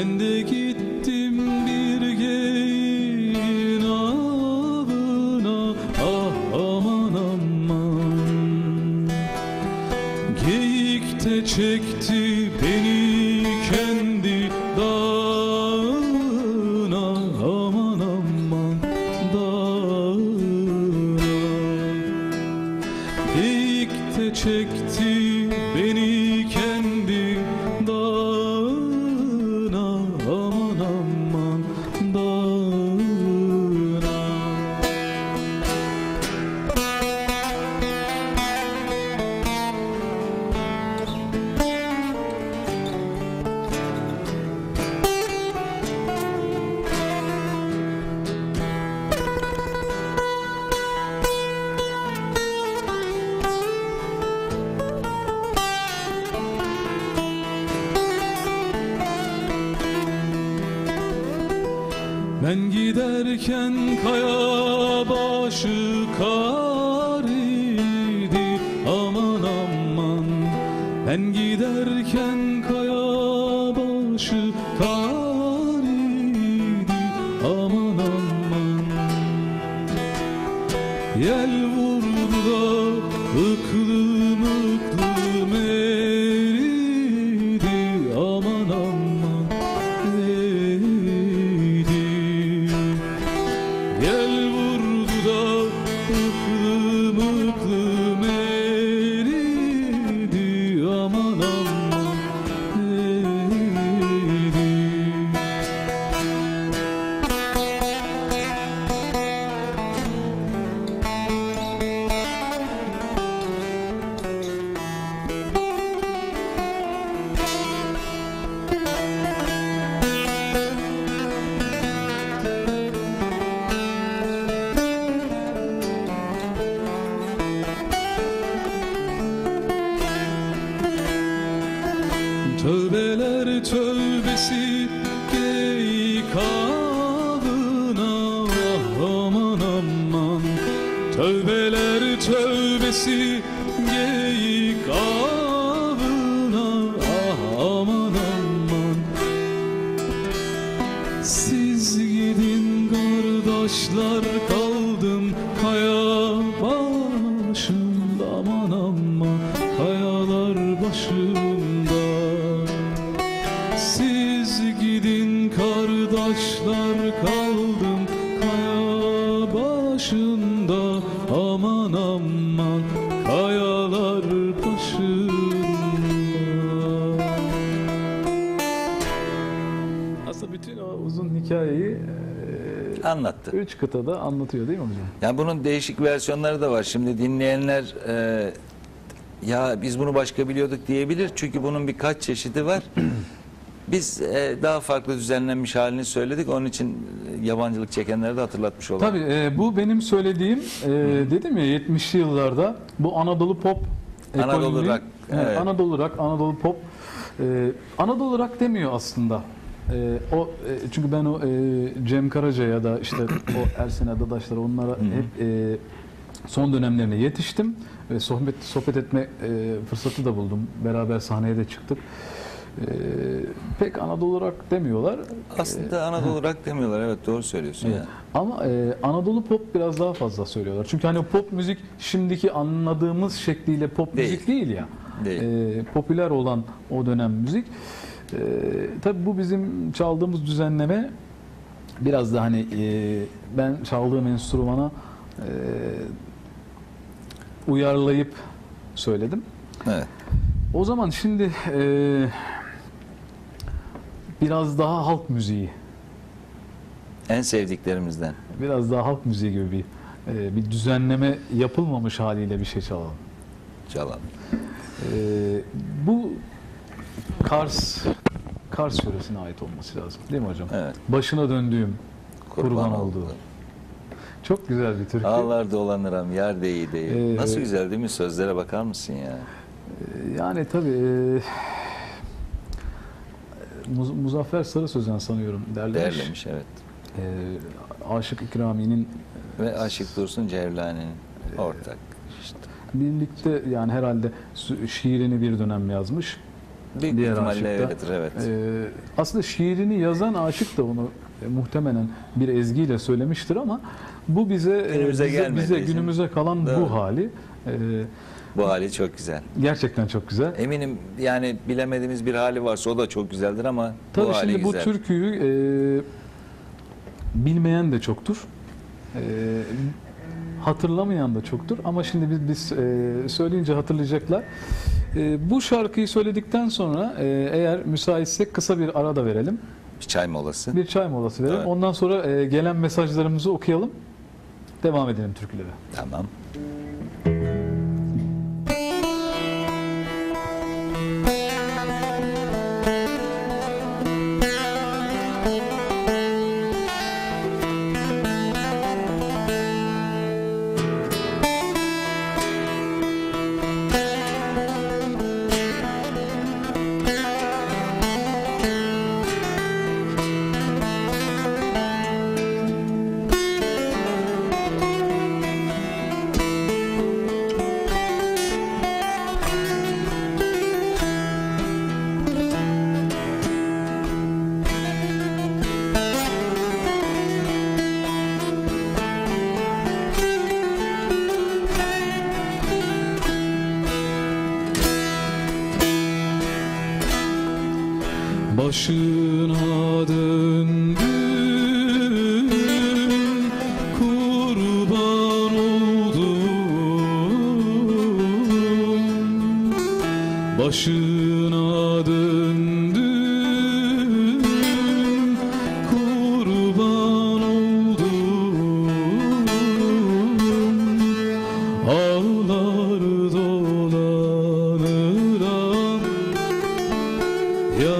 Ben de gittim bir geyin avına, ah aman aman. Geyik de çekti beni kendi dağına, aman aman dağına. Geyik de çekti beni kendi dağına, aman aman dağına. Ben giderken kaya başı kar idi, aman aman. Ben giderken kaya başı kar idi, aman aman. Yel vurdu da ıklım ıklım eridi, aman aman eridi. Yel vurdu da ıklım ıklım eridi, aman aman eridi. Tövbeler tövbesi geyik avına, ah aman aman. Tövbeler tövbesi geyik avına, ah aman aman. Siz gidin kardeşler, kaldım kaya başında, aman aman kayalar başında. Siz gidin kardeşler, kaldım kaya başında, aman aman kayalar başında. Aslında bütün o uzun hikayeyi anlattı. 3 kıtada anlatıyor değil mi hocam? Yani bunun değişik versiyonları da var. Şimdi dinleyenler ya biz bunu başka biliyorduk diyebilir. Çünkü bunun birkaç çeşidi var. Biz daha farklı düzenlenmiş halini söyledik. Onun için yabancılık çekenleri de hatırlatmış olalım. Tabii bu benim söylediğim dedim ya 70'li yıllarda bu Anadolu pop ekonomi, Anadolu rock, evet. Anadolu rock, Anadolu pop. Anadolu rock demiyor aslında. Çünkü ben o Cem Karaca ya da işte o Ersin Adadaşlar, onlara hep son dönemlerine yetiştim ve sohbet etme fırsatı da buldum. Beraber sahneye de çıktık. Pek Anadolu rock demiyorlar. Aslında Anadolu rock demiyorlar, evet, doğru söylüyorsun. Evet. Yani. Ama Anadolu pop biraz daha fazla söylüyorlar. Çünkü hani pop müzik şimdiki anladığımız şekliyle pop müzik değil ya. Değil. Popüler olan o dönem müzik. Tabii bu bizim çaldığımız düzenleme biraz da hani ben çaldığım enstrümana uyarlayıp söyledim. Evet. O zaman şimdi biraz daha halk müziği. En sevdiklerimizden. Biraz daha halk müziği gibi bir düzenleme yapılmamış haliyle bir şey çalalım. Çalalım. Bu Kars yöresine ait olması lazım değil mi hocam? Evet. Başına döndüğüm, kurban olduğu. Çok güzel bir türkü. Ağlar dolanıram yar değiyi değiyi. Nasıl güzel değil mi? Sözlere bakar mısın ya? Yani tabii Muzaffer Sarı Sözen sanıyorum derlemiş. Derlemiş, evet. Aşık İkrami'nin ve Aşık Dursun Cevlani'nin ortak. İşte. Birlikte yani herhalde şiirini bir dönem yazmış. Büyük diğer ihtimalle öyledir, evet. Aslında şiirini yazan aşık da onu muhtemelen bir ezgiyle söylemiştir ama bu bize günümüze kalan doğru. Bu hali. Bu hali çok güzel. Gerçekten çok güzel. Eminim yani bilemediğimiz bir hali varsa o da çok güzeldir ama tabii bu hali güzel. Tabii şimdi bu türküyü bilmeyen de çoktur. Hatırlamayan da çoktur ama şimdi biz söyleyince hatırlayacaklar. Bu şarkıyı söyledikten sonra eğer müsaitsek kısa bir ara da verelim. Bir çay molası. Bir çay molası verelim. Evet. Ondan sonra gelen mesajlarımızı okuyalım. Devam edelim türkülere. Tamam. Başına döndüm, kurban oldum. Başına döndüm, kurban oldum. Ağlar dolanır ya.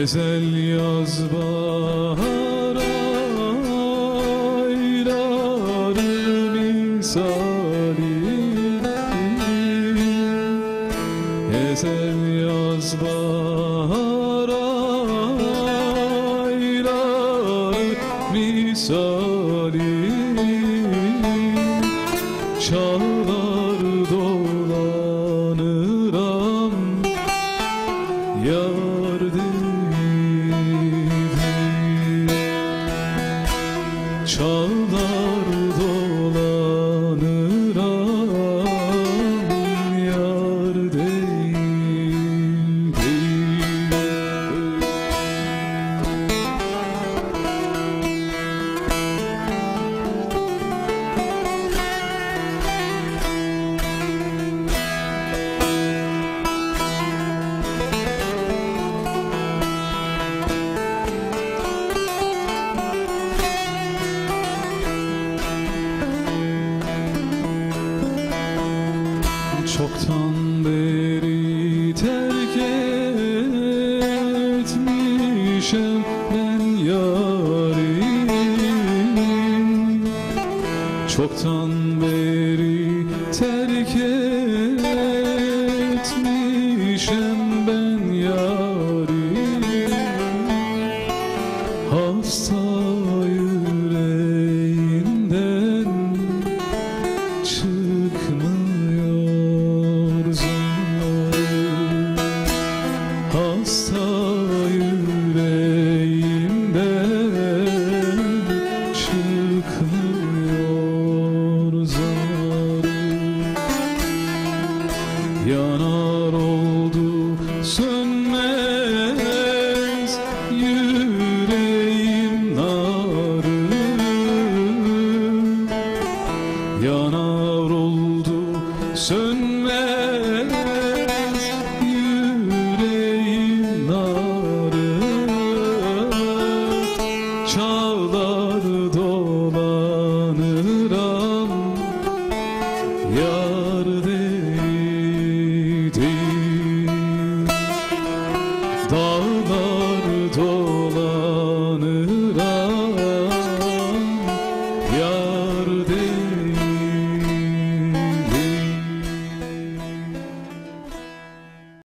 Ezel yaz bahara ayların misali. Ezel yaz bahara ayların misali. Çağlar dolanır am yardım. Çağlar dolanır am yar değil. Çoktan beri terk etmişim ben yarim. Çoktan beri terk etmişim ben yarim. Hasta yüreğinden çıkmış. Yanar oldu sönmez yüreğim narı. Yanar oldu sönmez.